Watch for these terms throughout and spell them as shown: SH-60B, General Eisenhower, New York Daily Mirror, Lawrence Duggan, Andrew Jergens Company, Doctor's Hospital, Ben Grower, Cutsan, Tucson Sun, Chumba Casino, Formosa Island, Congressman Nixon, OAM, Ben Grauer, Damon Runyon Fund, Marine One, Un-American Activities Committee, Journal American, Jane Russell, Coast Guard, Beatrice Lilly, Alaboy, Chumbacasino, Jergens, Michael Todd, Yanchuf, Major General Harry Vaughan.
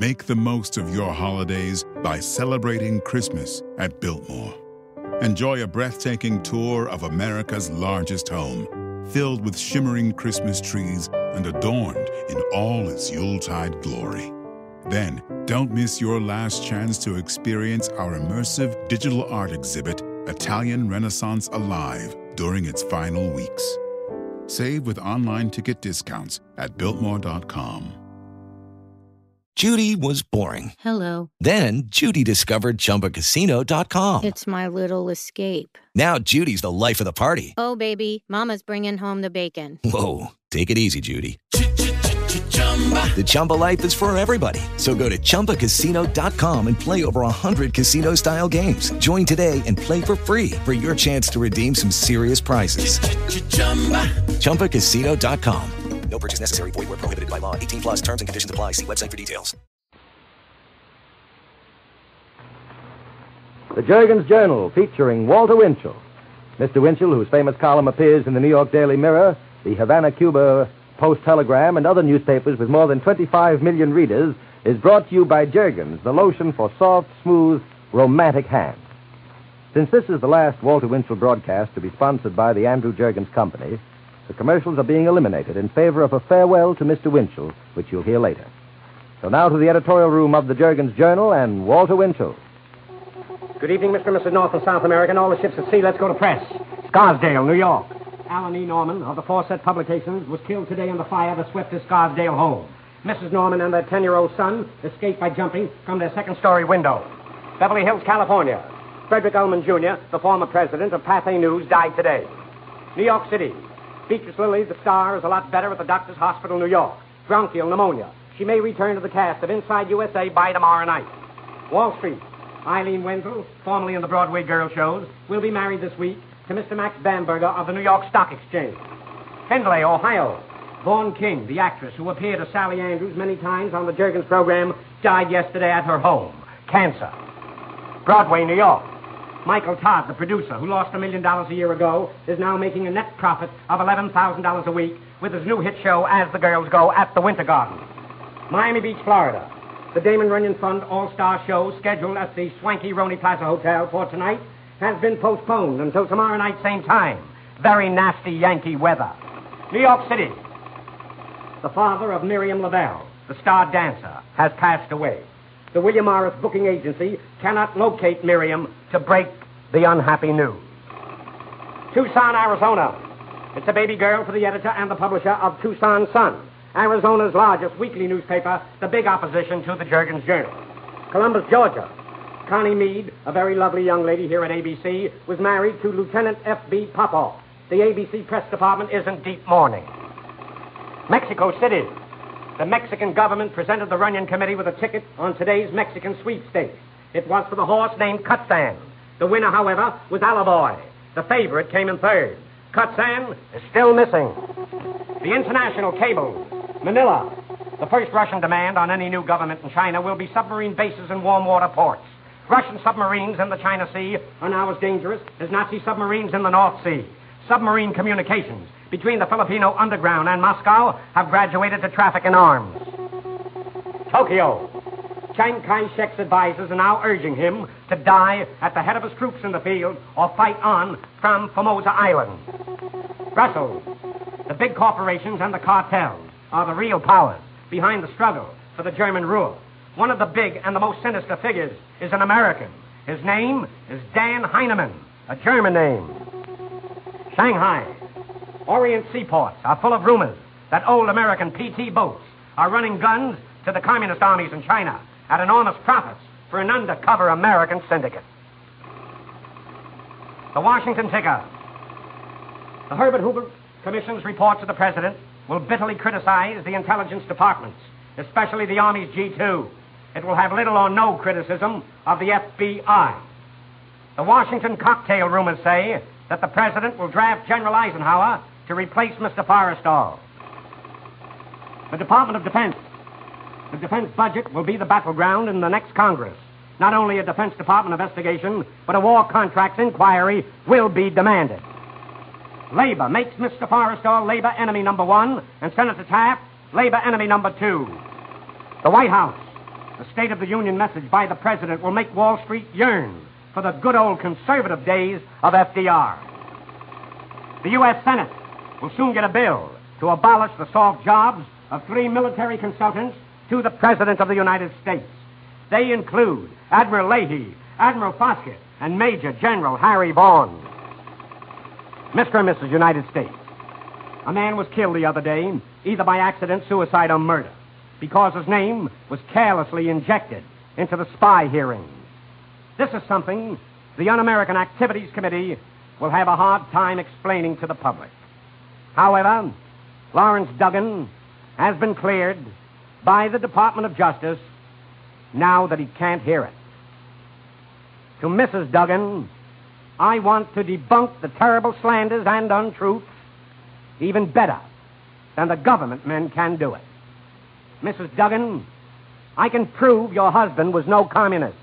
Make the most of your holidays by celebrating Christmas at Biltmore. Enjoy a breathtaking tour of America's largest home, filled with shimmering Christmas trees and adorned in all its Yuletide glory. Then, don't miss your last chance to experience our immersive digital art exhibit, Italian Renaissance Alive, during its final weeks. Save with online ticket discounts at Biltmore.com. Judy was boring. Hello. Then Judy discovered Chumbacasino.com. It's my little escape. Now Judy's the life of the party. Oh, baby, mama's bringing home the bacon. Whoa, take it easy, Judy. The Chumba life is for everybody. So go to Chumbacasino.com and play over 100 casino-style games. Join today and play for free for your chance to redeem some serious prizes. Chumbacasino.com. No purchase necessary. Void where prohibited by law. 18 plus terms and conditions apply. See website for details. The Jergens Journal, featuring Walter Winchell. Mr. Winchell, whose famous column appears in the New York Daily Mirror, the Havana-Cuba Post-Telegram, and other newspapers with more than 25 million readers, is brought to you by Jergens, the lotion for soft, smooth, romantic hands. Since this is the last Walter Winchell broadcast to be sponsored by the Andrew Jergens Company, the commercials are being eliminated in favor of a farewell to Mr. Winchell, which you'll hear later. So now to the editorial room of the Jergens Journal and Walter Winchell. Good evening, Mr. and Mrs. North and South America and all the ships at sea. Let's go to press. Scarsdale, New York. Alan E. Norman of the Fawcett Publications was killed today in the fire that swept his Scarsdale home. Mrs. Norman and their 10-year-old son escaped by jumping from their second-story window. Beverly Hills, California. Frederick Ullman Jr., the former president of Pathé News, died today. New York City. Beatrice Lilly, the star, is a lot better at the Doctor's Hospital, New York. Bronchial pneumonia. She may return to the cast of Inside USA by tomorrow night. Wall Street. Eileen Wendell, formerly in the Broadway girl shows, will be married this week to Mr. Max Bamberger of the New York Stock Exchange. Findlay, Ohio. Vaughan King, the actress who appeared as Sally Andrews many times on the Jergens program, died yesterday at her home. Cancer. Broadway, New York. Michael Todd, the producer who lost $1 million a year ago, is now making a net profit of $11,000 a week with his new hit show, As the Girls Go, at the Winter Garden. Miami Beach, Florida. The Damon Runyon Fund All-Star Show, scheduled at the swanky Roney Plaza Hotel for tonight, has been postponed until tomorrow night, same time. Very nasty Yankee weather. New York City. The father of Miriam Lavelle, the star dancer, has passed away. The William Morris Booking Agency cannot locate Miriam to break the unhappy news. Tucson, Arizona. It's a baby girl for the editor and the publisher of Tucson Sun, Arizona's largest weekly newspaper, the big opposition to the Jergens Journal. Columbus, Georgia. Connie Mead, a very lovely young lady here at ABC, was married to Lieutenant F.B. Popoff. The ABC press department is in deep mourning. Mexico City. The Mexican government presented the Runyon Committee with a ticket on today's Mexican sweepstakes. It was for the horse named Cutsan. The winner, however, was Alaboy. The favorite came in third. Cutsan is still missing. The international cable. Manila. The first Russian demand on any new government in China will be submarine bases and warm water ports. Russian submarines in the China Sea are now as dangerous as Nazi submarines in the North Sea. Submarine communications between the Filipino underground and Moscow have graduated to traffic in arms. Tokyo. Chiang Kai-shek's advisors are now urging him to die at the head of his troops in the field or fight on from Formosa Island. Brussels. The big corporations and the cartels are the real powers behind the struggle for the German rule. One of the big and the most sinister figures is an American. His name is Dan Heinemann, a German name. Shanghai. Orient seaports are full of rumors that old American PT boats are running guns to the communist armies in China at enormous profits for an undercover American syndicate. The Washington Ticker. The Herbert Hoover Commission's report to the president will bitterly criticize the intelligence departments, especially the Army's G2. It will have little or no criticism of the FBI. The Washington cocktail rumors say that the president will draft General Eisenhower to replace Mr. Forrestal. The Department of Defense. The defense budget will be the battleground in the next Congress. Not only a Defense Department investigation, but a war contracts inquiry will be demanded. Labor makes Mr. Forrestal labor enemy number 1 and Senator Taft labor enemy number 2. The White House. The State of the Union message by the president will make Wall Street yearn for the good old conservative days of FDR. The U.S. Senate will soon get a bill to abolish the soft jobs of 3 military consultants to the President of the United States. They include Admiral Leahy, Admiral Fawcett, and Major General Harry Vaughan. Mr. and Mrs. United States, a man was killed the other day, either by accident, suicide, or murder, because his name was carelessly injected into the spy hearings. This is something the Un-American Activities Committee will have a hard time explaining to the public. However, Lawrence Duggan has been cleared by the Department of Justice now that he can't hear it. To Mrs. Duggan, I want to debunk the terrible slanders and untruths even better than the government men can do it. Mrs. Duggan, I can prove your husband was no communist.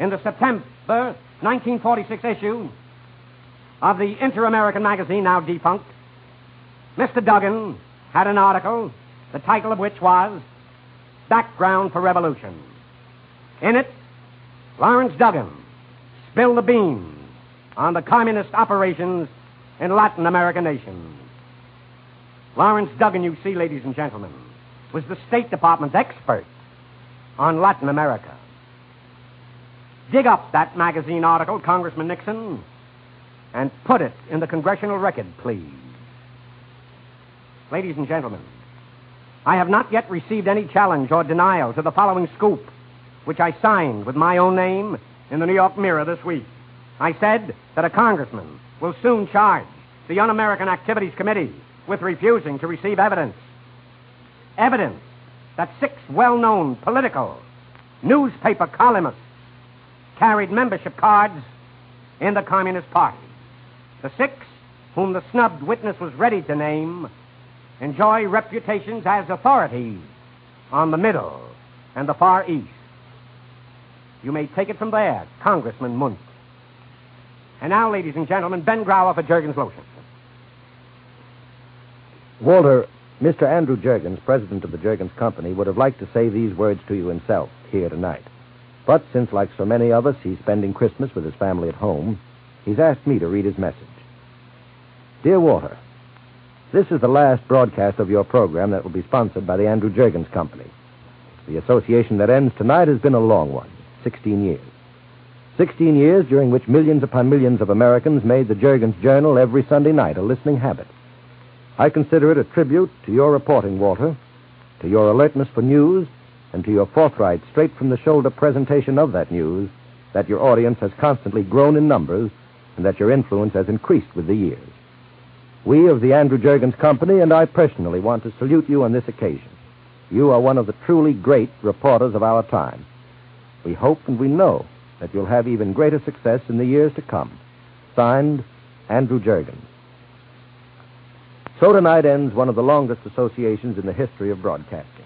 In the September 1946 issue of the Inter-American magazine, now defunct, Mr. Duggan had an article, the title of which was Background for Revolution. In it, Lawrence Duggan spilled the beans on the communist operations in Latin American nations. Lawrence Duggan, you see, ladies and gentlemen, was the State Department's expert on Latin America. Dig up that magazine article, Congressman Nixon, and put it in the congressional record, please. Ladies and gentlemen, I have not yet received any challenge or denial to the following scoop, which I signed with my own name in the New York Mirror this week. I said that a congressman will soon charge the Un-American Activities Committee with refusing to receive evidence. Evidence that 6 well-known political newspaper columnists carried membership cards in the Communist Party. The 6 whom the snubbed witness was ready to name enjoy reputations as authorities on the Middle and the Far East. You may take it from there, Congressman Munt. And now, ladies and gentlemen, Ben Grauer for Jergens Lotion. Walter, Mr. Andrew Jergens, president of the Jergens Company, would have liked to say these words to you himself here tonight. But since, like so many of us, he's spending Christmas with his family at home, he's asked me to read his message. Dear Walter, this is the last broadcast of your program that will be sponsored by the Andrew Jergens Company. The association that ends tonight has been a long one, 16 years. 16 years during which millions upon millions of Americans made the Jergens Journal every Sunday night a listening habit. I consider it a tribute to your reporting, Walter, to your alertness for news, and to your forthright, straight-from-the-shoulder presentation of that news, that your audience has constantly grown in numbers and that your influence has increased with the years. We of the Andrew Jergens Company and I personally want to salute you on this occasion. You are one of the truly great reporters of our time. We hope and we know that you'll have even greater success in the years to come. Signed, Andrew Jergens. So tonight ends one of the longest associations in the history of broadcasting.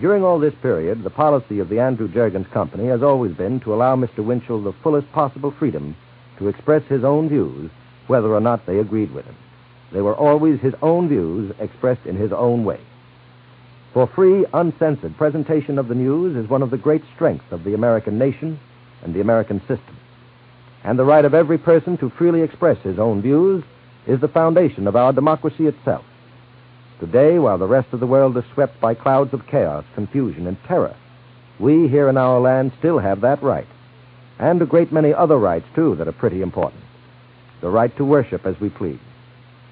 During all this period, the policy of the Andrew Jergens Company has always been to allow Mr. Winchell the fullest possible freedom to express his own views, whether or not they agreed with him. They were always his own views expressed in his own way. For free, uncensored presentation of the news is one of the great strengths of the American nation and the American system. And the right of every person to freely express his own views is the foundation of our democracy itself. Today, while the rest of the world is swept by clouds of chaos, confusion, and terror, we here in our land still have that right, and a great many other rights, too, that are pretty important. The right to worship as we please.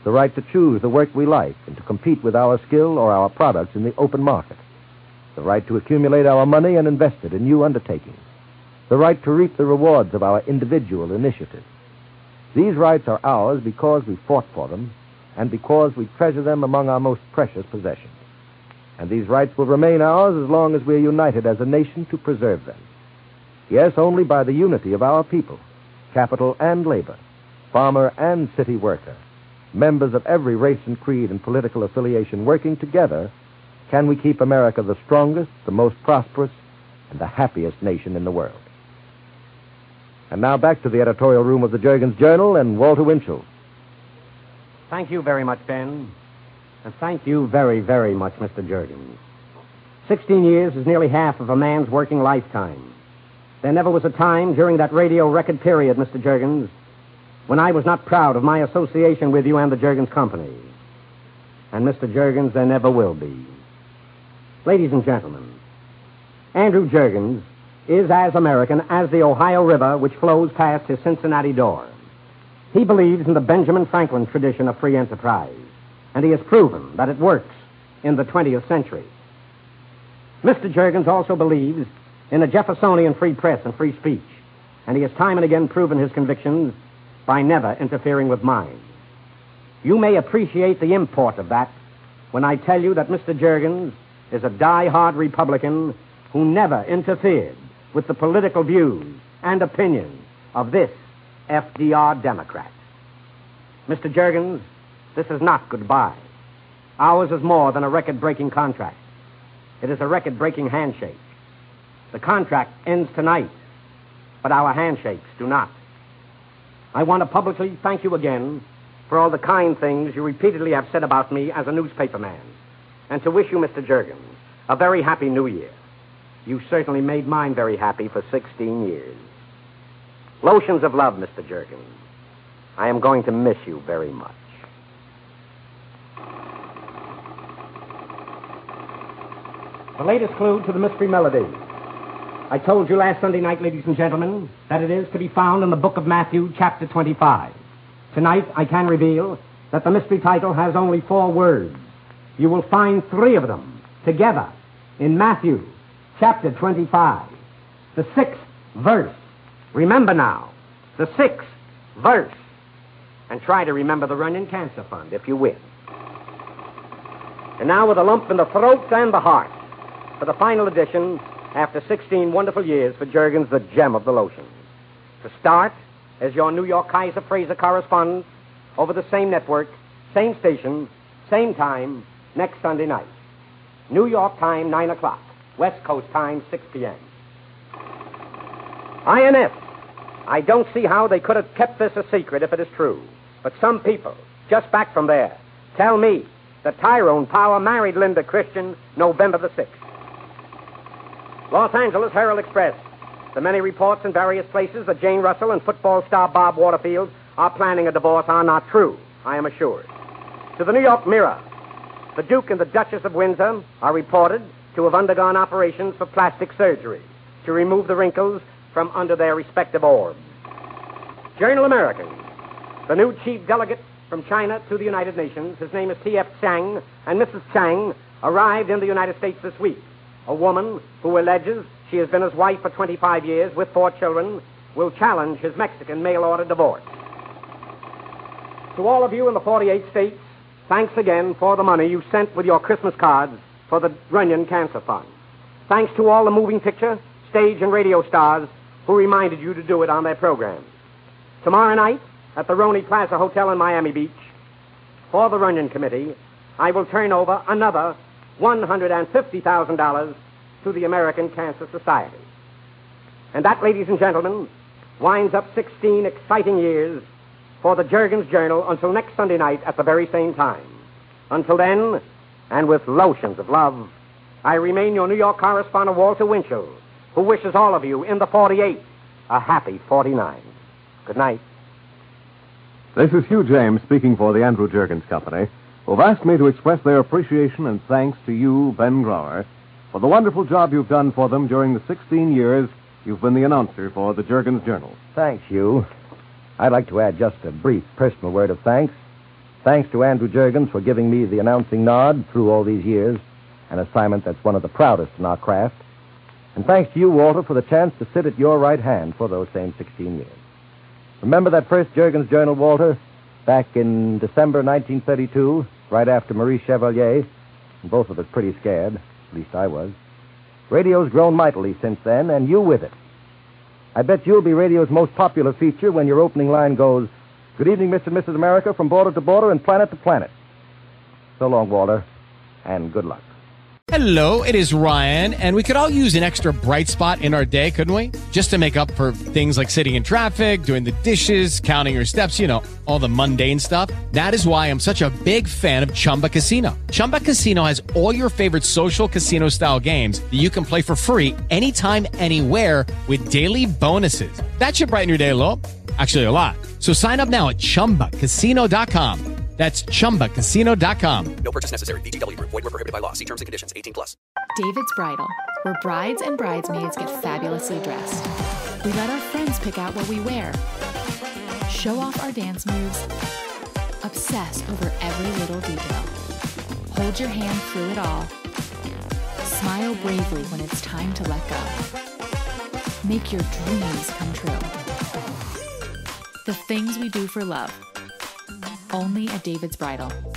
The right to choose the work we like and to compete with our skill or our products in the open market. The right to accumulate our money and invest it in new undertakings. The right to reap the rewards of our individual initiative. These rights are ours because we fought for them and because we treasure them among our most precious possessions. And these rights will remain ours as long as we are united as a nation to preserve them. Yes, only by the unity of our people, capital and labor, farmer and city worker, members of every race and creed and political affiliation working together, can we keep America the strongest, the most prosperous, and the happiest nation in the world. And now back to the editorial room of the Jergens Journal and Walter Winchell. Thank you very much, Ben. And thank you very, very much, Mr. Jergens. 16 years is nearly half of a man's working lifetime. There never was a time during that radio record period, Mr. Jergens, when I was not proud of my association with you and the Jergens Company. And, Mr. Jergens, there never will be. Ladies and gentlemen, Andrew Jergens is as American as the Ohio River, which flows past his Cincinnati door. He believes in the Benjamin Franklin tradition of free enterprise, and he has proven that it works in the 20th century. Mr. Jergens also believes in a Jeffersonian free press and free speech, and he has time and again proven his convictions by never interfering with mine. You may appreciate the import of that when I tell you that Mr. Jergens is a die-hard Republican who never interfered with the political views and opinions of this FDR Democrat. Mr. Jergens, this is not goodbye. Ours is more than a record-breaking contract. It is a record-breaking handshake. The contract ends tonight, but our handshakes do not. I want to publicly thank you again for all the kind things you repeatedly have said about me as a newspaper man, and to wish you, Mr. Jergens, a very happy New Year. You certainly made mine very happy for 16 years. Lotions of love, Mr. Jergens. I am going to miss you very much. The latest clue to the mystery melody. I told you last Sunday night, ladies and gentlemen, that it is to be found in the book of Matthew, chapter 25. Tonight, I can reveal that the mystery title has only 4 words. You will find 3 of them together in Matthew, chapter 25, the 6th verse. Remember now, the 6th verse. And try to remember the Runyon Cancer Fund, if you will. And now with a lump in the throat and the heart, for the final edition, after 16 wonderful years, for Jergens, the gem of the lotion. To start, as your New York Kaiser Fraser correspondent, over the same network, same station, same time, next Sunday night. New York time, 9 o'clock. West Coast time, 6 p.m. INF. I don't see how they could have kept this a secret if it is true. But some people, just back from there, tell me that Tyrone Power married Linda Christian November the 6th. Los Angeles Herald Express. The many reports in various places that Jane Russell and football star Bob Waterfield are planning a divorce are not true, I am assured. To the New York Mirror, the Duke and the Duchess of Windsor are reported to have undergone operations for plastic surgery to remove the wrinkles from under their respective orbs. Journal American, the new chief delegate from China to the United Nations, his name is T.F. Chang, and Mrs. Chang arrived in the United States this week. A woman who alleges she has been his wife for 25 years with 4 children, will challenge his Mexican mail-order divorce. To all of you in the 48 states, thanks again for the money you sent with your Christmas cards for the Runyon Cancer Fund. Thanks to all the moving picture, stage, and radio stars who reminded you to do it on their programs. Tomorrow night, at the Roney Plaza Hotel in Miami Beach, for the Runyon Committee, I will turn over another $150,000 to the American Cancer Society. And that, ladies and gentlemen, winds up 16 exciting years for the Jergens Journal until next Sunday night at the very same time. Until then, and with lotions of love, I remain your New York correspondent, Walter Winchell, who wishes all of you in the 48 a happy 49. Good night. This is Hugh James speaking for the Andrew Jergens Company, who've asked me to express their appreciation and thanks to you, Ben Grower, for the wonderful job you've done for them during the 16 years you've been the announcer for the Jergens Journal. Thanks, Hugh. I'd like to add just a brief personal word of thanks. Thanks to Andrew Jergens for giving me the announcing nod through all these years, an assignment that's one of the proudest in our craft. And thanks to you, Walter, for the chance to sit at your right hand for those same 16 years. Remember that first Jergens Journal, Walter, back in December 1932, right after Marie Chevalier, and both of us pretty scared. At least I was. Radio's grown mightily since then, and you with it. I bet you'll be radio's most popular feature when your opening line goes, "Good evening, Mr. and Mrs. America, from border to border and planet to planet." So long, Walter, and good luck. Hello, it is Ryan, and we could all use an extra bright spot in our day, couldn't we? Just to make up for things like sitting in traffic, doing the dishes, counting your steps, you know, all the mundane stuff. That is why I'm such a big fan of Chumba Casino. Chumba Casino has all your favorite social casino-style games that you can play for free anytime, anywhere with daily bonuses. That should brighten your day a little. Actually, a lot. So sign up now at chumbacasino.com. That's ChumbaCasino.com. No purchase necessary. VGW Group. Void where prohibited by law. See terms and conditions. 18+. David's Bridal, where brides and bridesmaids get fabulously dressed. We let our friends pick out what we wear, show off our dance moves, obsess over every little detail, hold your hand through it all, smile bravely when it's time to let go, make your dreams come true. The things we do for love. Only at David's Bridal.